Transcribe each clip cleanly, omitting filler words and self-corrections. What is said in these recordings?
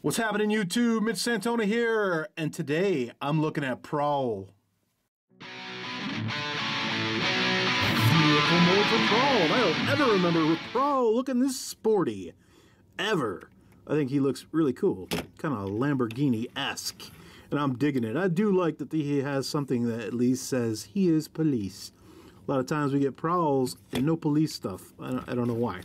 What's happening, YouTube? Mitch Santona here, and today I'm looking at Prowl. Vehicle mode for Prowl. I don't ever remember Prowl looking this sporty, ever. I think he looks really cool, kind of Lamborghini-esque, and I'm digging it. I do like that he has something that at least says he is police. A lot of times we get Prowls and no police stuff. I don't know why.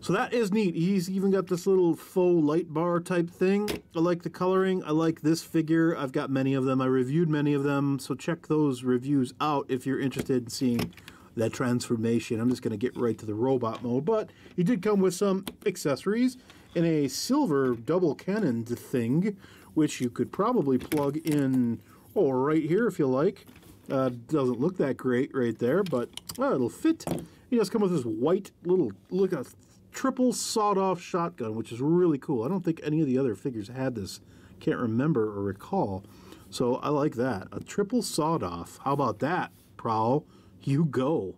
So that is neat. He's even got this little faux light bar type thing. I like the coloring. I like this figure. I've got many of them. I reviewed many of them. So check those reviews out if you're interested in seeing that transformation. I'm just going to get right to the robot mode. But he did come with some accessories and a silver double cannon thing, which you could probably plug in right here if you like. Doesn't look that great right there, but it'll fit. He does come with this white little, look at triple sawed-off shotgun, which is really cool. I don't think any of the other figures had this. Can't remember or recall. So I like that. A triple sawed-off. How about that, Prowl? You go.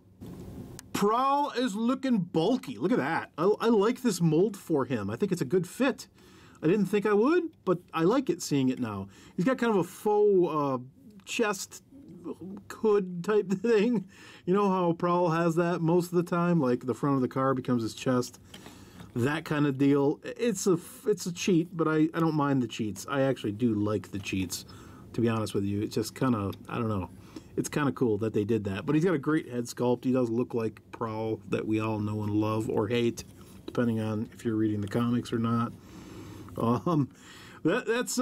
Prowl is looking bulky. Look at that. I like this mold for him. I think it's a good fit. I didn't think I would, but I like it seeing it now. He's got kind of a faux chest hood type thing. You know how Prowl has that most of the time, like the front of the car becomes his chest, that kind of deal. It's a cheat, but I don't mind the cheats. I actually do like the cheats, to be honest with you. It's just kind of, I don't know, it's kind of cool that they did that. But he's got a great head sculpt. He does look like Prowl that we all know and love or hate, depending on if you're reading the comics or not. That's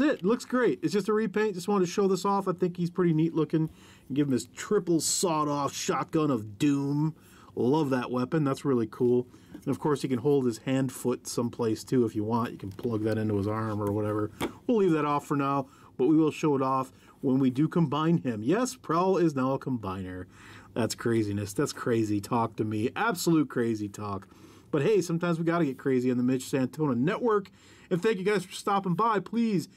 it. Looks great. It's just a repaint. Just wanted to show this off. I think he's pretty neat looking. Give him his triple sawed-off shotgun of doom. Love that weapon. That's really cool. And of course, he can hold his hand foot someplace too if you want. You can plug that into his arm or whatever. We'll leave that off for now, but we will show it off when we do combine him. Yes, Prowl is now a combiner. That's craziness. That's crazy talk to me. Absolute crazy talk. But hey, sometimes we got to get crazy on the Mitch Santona Network. And thank you guys for stopping by. Please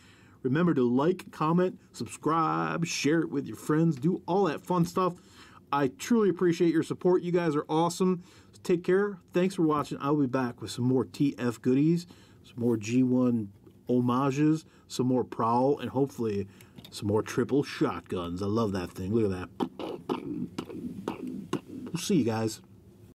remember to like, comment, subscribe, share it with your friends. Do all that fun stuff. I truly appreciate your support. You guys are awesome. So take care. Thanks for watching. I'll be back with some more TF goodies, some more G1 homages, some more Prowl, and hopefully some more triple shotguns. I love that thing. Look at that. We'll see you guys.